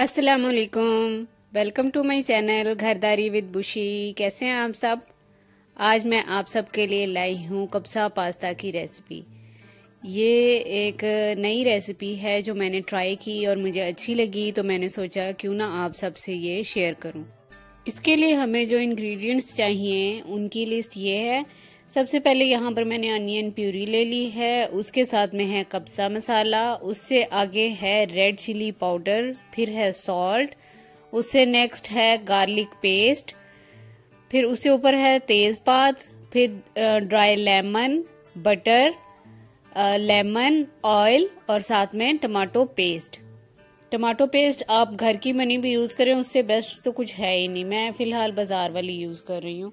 अस्सलामुअलैकुम, welcome to my channel Ghardari with Bushi. कैसे हैं आप सब? आज मैं आप सब के लिए लाई हूँ कब्सा पास्ता की रेसिपी। ये एक नई रेसिपी है जो मैंने ट्राई की और मुझे अच्छी लगी, तो मैंने सोचा क्यों ना आप सब से ये शेयर करूँ। इसके लिए हमें जो इंग्रेडिएंट्स चाहिए उनकी लिस्ट ये है। सबसे पहले यहाँ पर मैंने अनियन प्यूरी ले ली है, उसके साथ में है कब्सा मसाला, उससे आगे है रेड चिली पाउडर, फिर है सॉल्ट, उससे नेक्स्ट है गार्लिक पेस्ट, फिर उससे ऊपर है तेज़पात, फिर dry lemon, butter, lemon oil और साथ में टमाटो पेस्ट। टमाटो पेस्ट आप घर की बनी भी यूज़ करें, उससे बेस्ट तो कुछ है ही नहीं। मैं फ़िलहाल बाज़ार वाली यूज़ कर रही हूँ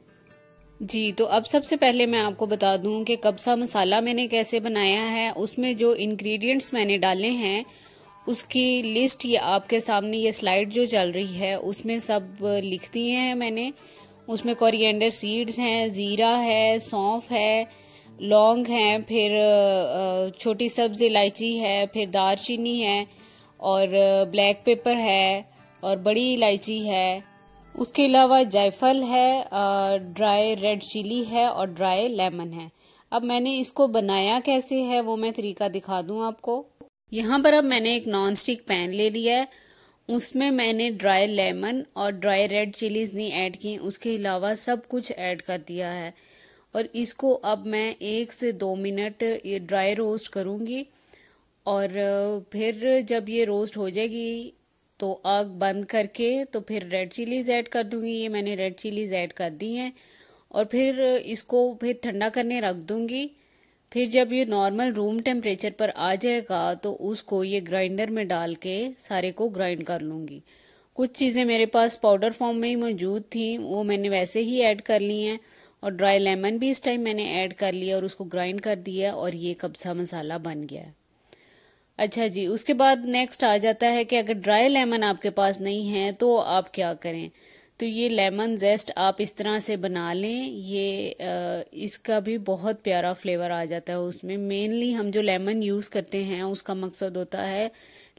जी। तो अब सबसे पहले मैं आपको बता दूं कि कब्सा मसाला मैंने कैसे बनाया है। उसमें जो इंग्रेडिएंट्स मैंने डाले हैं उसकी लिस्ट ये आपके सामने ये स्लाइड जो चल रही है उसमें सब लिख दिए हैं मैंने। उसमें कोरिएंडर सीड्स हैं, ज़ीरा है, सौंफ है, लौंग है, फिर छोटी सब्ज़ इलायची है, फिर दालचीनी है और ब्लैक पेपर है और बड़ी इलायची है। उसके अलावा जायफल है, ड्राई रेड चिली है और ड्राई लेमन है। अब मैंने इसको बनाया कैसे है वो मैं तरीका दिखा दूं आपको। यहाँ पर अब मैंने एक नॉन स्टिक पैन ले लिया है, उसमें मैंने ड्राई लेमन और ड्राई रेड चिलीज नहीं ऐड की, उसके अलावा सब कुछ ऐड कर दिया है। और इसको अब मैं 1 से 2 मिनट ये ड्राई रोस्ट करूँगी और फिर जब ये रोस्ट हो जाएगी तो आग बंद करके तो फिर रेड चिलीज़ ऐड कर दूंगी। ये मैंने रेड चिलीज़ ऐड कर दी हैं और फिर इसको फिर ठंडा करने रख दूंगी। फिर जब ये नॉर्मल रूम टेम्परेचर पर आ जाएगा तो उसको ये ग्राइंडर में डाल के सारे को ग्राइंड कर लूँगी। कुछ चीज़ें मेरे पास पाउडर फॉर्म में ही मौजूद थी, वो मैंने वैसे ही ऐड कर ली हैं और ड्राई लेमन भी इस टाइम मैंने ऐड कर लिया और उसको ग्राइंड कर दिया और ये कब्सा मसाला बन गया है। अच्छा जी, उसके बाद नेक्स्ट आ जाता है कि अगर ड्राई लेमन आपके पास नहीं है तो आप क्या करें। तो ये लेमन जेस्ट आप इस तरह से बना लें, ये इसका भी बहुत प्यारा फ्लेवर आ जाता है। उसमें मेनली हम जो लेमन यूज़ करते हैं उसका मकसद होता है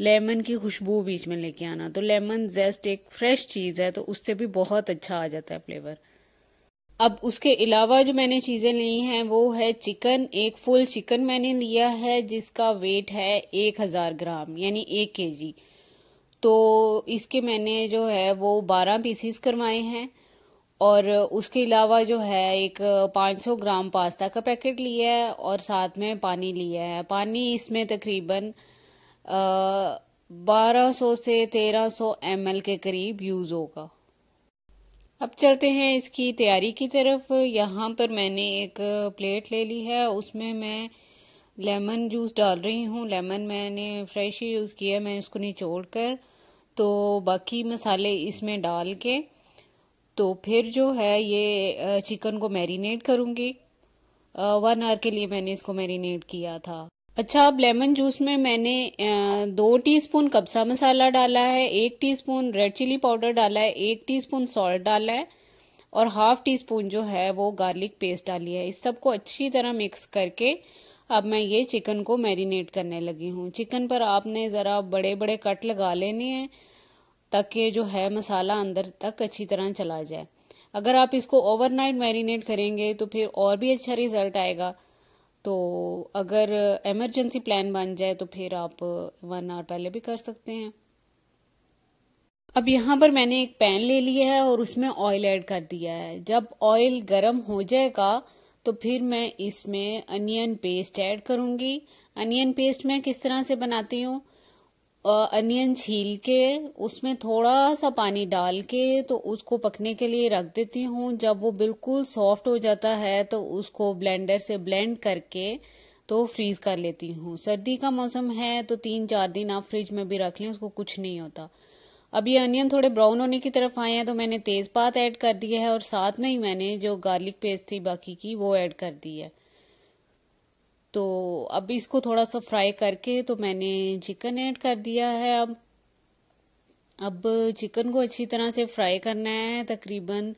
लेमन की खुशबू बीच में लेके आना। तो लेमन जेस्ट एक फ्रेश चीज़ है तो उससे भी बहुत अच्छा आ जाता है फ्लेवर। अब उसके अलावा जो मैंने चीज़ें ली हैं वो है चिकन। एक फुल चिकन मैंने लिया है जिसका वेट है 1000 ग्राम यानी 1 केजी। तो इसके मैंने जो है वो 12 पीसीस करवाए हैं। और उसके अलावा जो है एक 500 ग्राम पास्ता का पैकेट लिया है और साथ में पानी लिया है। पानी इसमें तकरीबन 1200 से 1300 ml के करीब यूज़ होगा। अब चलते हैं इसकी तैयारी की तरफ। यहाँ पर मैंने एक प्लेट ले ली है, उसमें मैं लेमन जूस डाल रही हूँ। लेमन मैंने फ्रेश ही यूज़ किया है, मैं इसको निचोड़ कर तो बाकी मसाले इसमें डाल के तो फिर जो है ये चिकन को मैरिनेट करूँगी। 1 आवर के लिए मैंने इसको मैरिनेट किया था। अच्छा, अब लेमन जूस में मैंने 2 टीस्पून कब्सा मसाला डाला है, 1 टीस्पून रेड चिली पाउडर डाला है, 1 टीस्पून सॉल्ट डाला है और 1/2 टीस्पून जो है वो गार्लिक पेस्ट डाली है। इस सबको अच्छी तरह मिक्स करके अब मैं ये चिकन को मैरिनेट करने लगी हूँ। चिकन पर आपने ज़रा बड़े बड़े कट लगा लेने हैं ताकि जो है मसाला अंदर तक अच्छी तरह चला जाए। अगर आप इसको ओवरनाइट मैरिनेट करेंगे तो फिर और भी अच्छा रिजल्ट आएगा। तो अगर इमरजेंसी प्लान बन जाए तो फिर आप 1 आवर पहले भी कर सकते हैं। अब यहाँ पर मैंने एक पैन ले लिया है और उसमें ऑयल ऐड कर दिया है। जब ऑयल गर्म हो जाएगा तो फिर मैं इसमें अनियन पेस्ट ऐड करूँगी। अनियन पेस्ट मैं किस तरह से बनाती हूँ, अनियन छील के उसमें थोड़ा सा पानी डाल के तो उसको पकने के लिए रख देती हूँ। जब वो बिल्कुल सॉफ्ट हो जाता है तो उसको ब्लेंडर से ब्लेंड करके तो फ्रीज़ कर लेती हूँ। सर्दी का मौसम है तो 3-4 दिन आप फ्रिज में भी रख लें, उसको कुछ नहीं होता। अब ये अनियन थोड़े ब्राउन होने की तरफ आए हैं तो मैंने तेज़पात ऐड कर दिया है और साथ में ही मैंने जो गार्लिक पेस्ट थी बाकी की वो ऐड कर दी है। तो अब इसको थोड़ा सा फ्राई करके तो मैंने चिकन ऐड कर दिया है। अब चिकन को अच्छी तरह से फ्राई करना है तकरीबन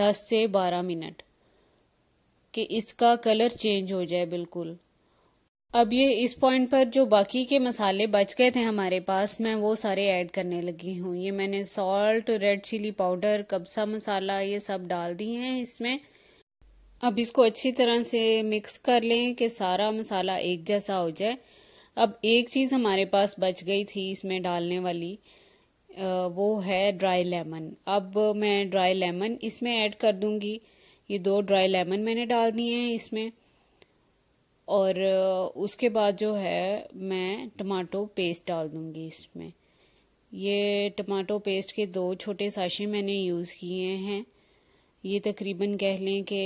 10 से 12 मिनट कि इसका कलर चेंज हो जाए बिल्कुल। अब ये इस पॉइंट पर जो बाकी के मसाले बच गए थे हमारे पास, मैं वो सारे ऐड करने लगी हूँ। ये मैंने salt, red chilli powder, कब्सा masala ये सब डाल दिए हैं इसमें। अब इसको अच्छी तरह से मिक्स कर लें कि सारा मसाला एक जैसा हो जाए। अब एक चीज़ हमारे पास बच गई थी इसमें डालने वाली, वो है ड्राई लेमन। अब मैं ड्राई लेमन इसमें ऐड कर दूंगी। ये 2 ड्राई लेमन मैंने डाल दिए हैं इसमें। और उसके बाद जो है मैं टमाटो पेस्ट डाल दूंगी इसमें। ये टमाटो पेस्ट के 2 छोटे साशे मैंने यूज़ किए हैं। ये तकरीबन कह लें कि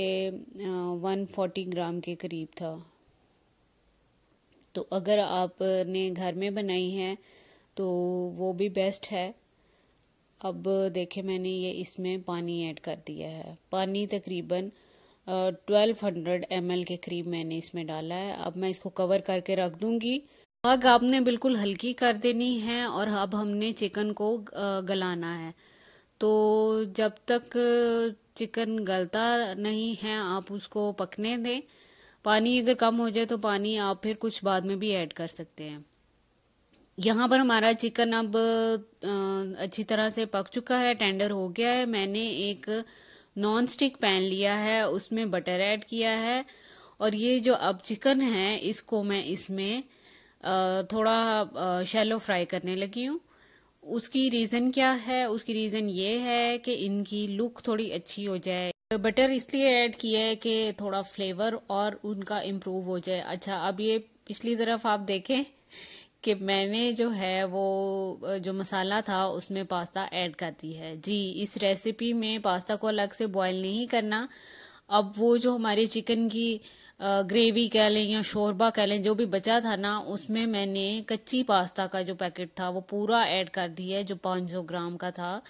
140 ग्राम के करीब था। तो अगर आपने घर में बनाई है तो वो भी बेस्ट है। अब देखें मैंने ये इसमें पानी ऐड कर दिया है। पानी तकरीबन 1200 ml के करीब मैंने इसमें डाला है। अब मैं इसको कवर करके रख दूंगी। आग आपने बिल्कुल हल्की कर देनी है और अब हमने चिकन को गलाना है। तो जब तक चिकन गलता नहीं है आप उसको पकने दें। पानी अगर कम हो जाए तो पानी आप फिर कुछ बाद में भी ऐड कर सकते हैं। यहाँ पर हमारा चिकन अब अच्छी तरह से पक चुका है, टेंडर हो गया है। मैंने एक नॉन स्टिक पैन लिया है, उसमें बटर ऐड किया है और ये जो अब चिकन है इसको मैं इसमें थोड़ा शैलो फ्राई करने लगी हूँ। उसकी रीज़न क्या है? उसकी रीज़न ये है कि इनकी लुक थोड़ी अच्छी हो जाए। बटर इसलिए ऐड किया है कि थोड़ा फ्लेवर और उनका इम्प्रूव हो जाए। अच्छा, अब ये पिछली तरफ आप देखें कि मैंने जो है वो जो मसाला था उसमें पास्ता ऐड करती है। जी, इस रेसिपी में पास्ता को अलग से बॉईल नहीं करना। अब वो जो हमारे चिकन की ग्रेवी कह लें या शोरबा कह लें, जो भी बचा था ना, उसमें मैंने कच्ची पास्ता का जो पैकेट था वो पूरा ऐड कर दिया है, जो 500 ग्राम का था।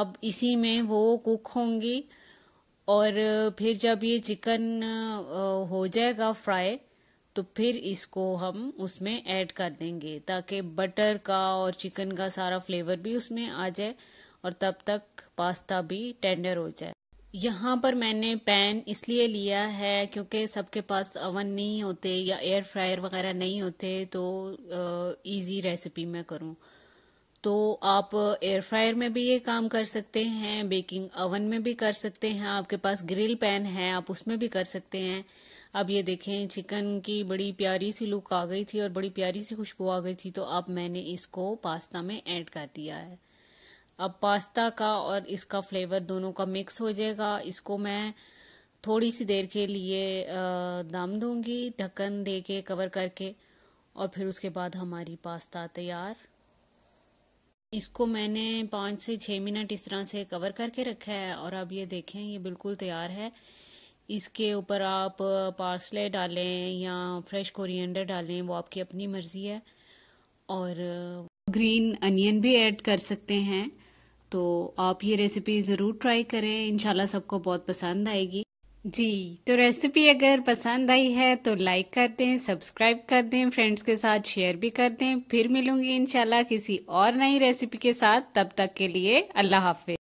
अब इसी में वो कुक होंगी और फिर जब ये चिकन हो जाएगा फ्राई तो फिर इसको हम उसमें ऐड कर देंगे ताकि बटर का और चिकन का सारा फ्लेवर भी उसमें आ जाए और तब तक पास्ता भी टेंडर हो जाए। यहाँ पर मैंने पैन इसलिए लिया है क्योंकि सबके पास अवन नहीं होते या एयर फ्रायर वगैरह नहीं होते, तो इजी रेसिपी मैं करूँ तो आप एयर फ्रायर में भी ये काम कर सकते हैं, बेकिंग अवन में भी कर सकते हैं। आपके पास ग्रिल पैन है आप उसमें भी कर सकते हैं। अब ये देखें चिकन की बड़ी प्यारी सी लुक आ गई थी और बड़ी प्यारी सी खुशबू आ गई थी। तो अब मैंने इसको पास्ता में ऐड कर दिया है। अब पास्ता का और इसका फ्लेवर दोनों का मिक्स हो जाएगा। इसको मैं थोड़ी सी देर के लिए दम दूंगी, ढक्कन दे के कवर करके, और फिर उसके बाद हमारी पास्ता तैयार। इसको मैंने 5 से 6 मिनट इस तरह से कवर करके रखा है और अब ये देखें ये बिल्कुल तैयार है। इसके ऊपर आप पार्सले डालें या फ्रेश कोरिएंडर डालें, वो आपकी अपनी मर्जी है, और ग्रीन अनियन भी ऐड कर सकते हैं। तो आप ये रेसिपी ज़रूर ट्राई करें, इंशाल्लाह सबको बहुत पसंद आएगी। जी, तो रेसिपी अगर पसंद आई है तो लाइक कर दें, सब्सक्राइब कर दें, फ्रेंड्स के साथ शेयर भी कर दें। फिर मिलूंगी इंशाल्लाह किसी और नई रेसिपी के साथ। तब तक के लिए अल्लाह हाफिज़।